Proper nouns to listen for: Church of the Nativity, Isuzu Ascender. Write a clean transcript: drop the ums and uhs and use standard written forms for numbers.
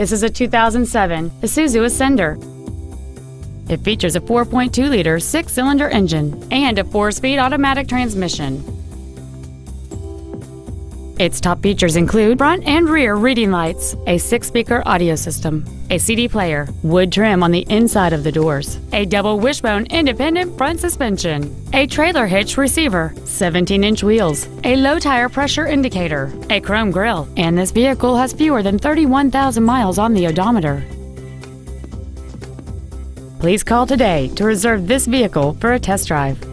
This is a 2007 Isuzu Ascender. It features a 4.2-liter 6-cylinder engine and a 4-speed automatic transmission. Its top features include front and rear reading lights, a 6-speaker audio system, a CD player, wood trim on the inside of the doors, a double wishbone independent front suspension, a trailer hitch receiver, 17-inch wheels, a low tire pressure indicator, a chrome grille, and this vehicle has fewer than 31,000 miles on the odometer. Please call today to reserve this vehicle for a test drive.